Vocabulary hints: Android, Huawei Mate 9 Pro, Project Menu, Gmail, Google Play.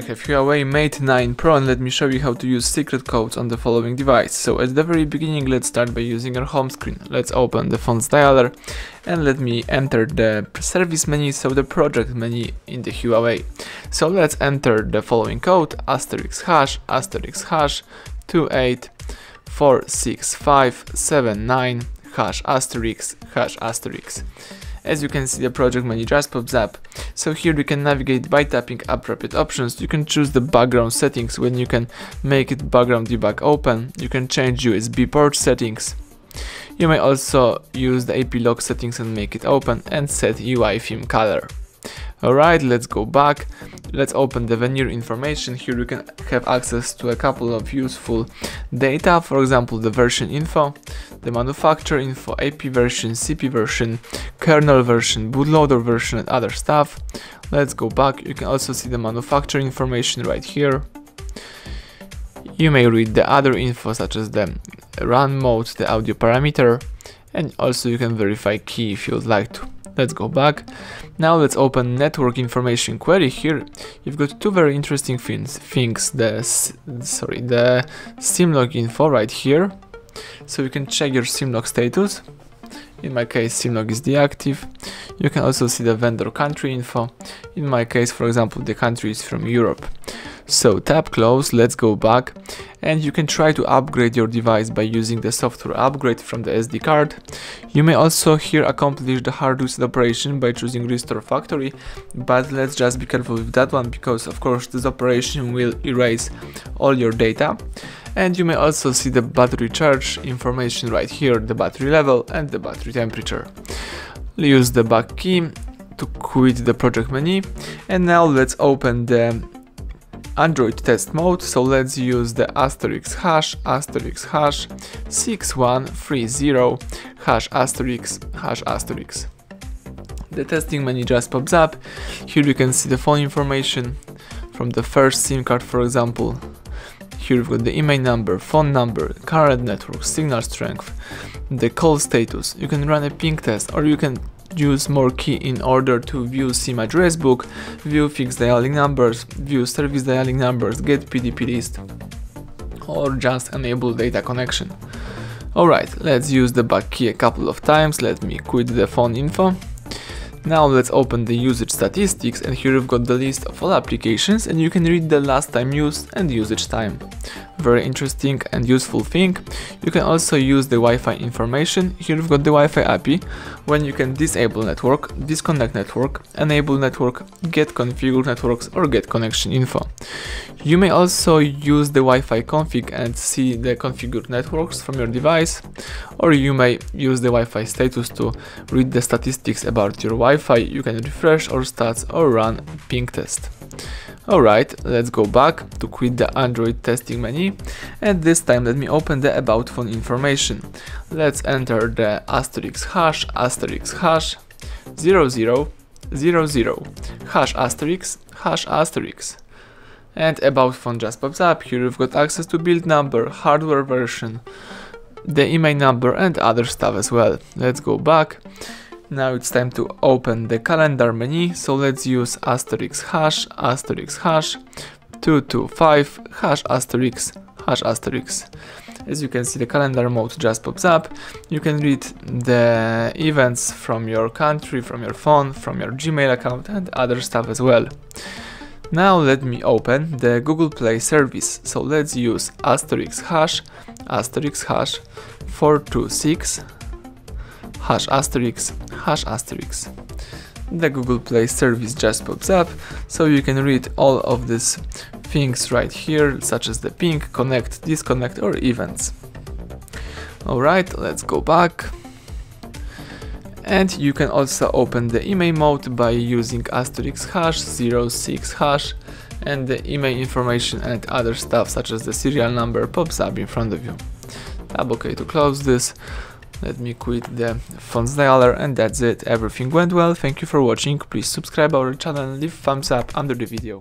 I have Huawei Mate 9 Pro and let me show you how to use secret codes on the following device. So at the very beginning, let's start by using our home screen. Let's open the phone's dialer and let me enter the service menu, so the project menu in the Huawei. So let's enter the following code: *#*# 284657 9 #*#*. As you can see, the project menu just pops up. So here you can navigate by tapping up rapid options. You can choose the background settings when you can make it background debug open. You can change USB port settings. You may also use the AP lock settings and make it open, and set UI theme color. Alright, let's go back. Let's open the veneer information. Here you can have access to a couple of useful data, for example the version info, the manufacturer info, AP version, CP version, kernel version, bootloader version and other stuff. Let's go back. You can also see the manufacturer information right here. You may read the other info such as the run mode, the audio parameter, and also you can verify key if you would like to. Let's go back. Now let's open network information query. Here you've got two very interesting things. The SIMlock info right here. So you can check your SIMlock status. In my case, SIMlock is deactive. You can also see the vendor country info. In my case, for example, the country is from Europe. So tap close, let's go back. And you can try to upgrade your device by using the software upgrade from the SD card. You may also here accomplish the hard reset operation by choosing restore factory, but let's just be careful with that one because of course this operation will erase all your data. And you may also see the battery charge information right here, the battery level and the battery temperature. Use the back key to quit the project menu, and now let's open the Android test mode. So let's use the *#*# 6130 *#*#. The testing menu just pops up. Here you can see the phone information from the first SIM card, for example. Here we've got the email number, phone number, current network, signal strength, the call status. You can run a ping test, or you can use more key in order to view SIM address book, view fixed dialing numbers, view service dialing numbers, get PDP list, or just enable data connection. Alright, let's use the back key a couple of times. Let me quit the phone info. Now let's open the usage statistics, and here you've got the list of all applications and you can read the last time used and usage time. Very interesting and useful thing. You can also use the Wi-Fi information. Here you've got the Wi-Fi API, when you can disable network, disconnect network, enable network, get configured networks or get connection info. You may also use the Wi-Fi config and see the configured networks from your device, or you may use the Wi-Fi status to read the statistics about your Wi-Fi. You can refresh or stats or run ping test. Alright, let's go back to quit the Android testing menu, and this time let me open the about phone information. Let's enter the *#*# 0000 *#*# and about phone just pops up. Here you've got access to build number, hardware version, the email number and other stuff as well. Let's go back. Now it's time to open the calendar menu, so let's use *#*# 225 *#*#. As you can see, the calendar mode just pops up. You can read the events from your country, from your phone, from your Gmail account and other stuff as well. Now let me open the Google Play service, so let's use *#*# 426 *#*# The Google Play service just pops up, so you can read all of these things right here, such as the ping, connect, disconnect or events. Alright, let's go back. And you can also open the email mode by using *#06# and the email information and other stuff such as the serial number pops up in front of you. Tap OK to close this. Let me quit the phone's dialer, and that's it. Everything went well. Thank you for watching. Please subscribe our channel and leave thumbs up under the video.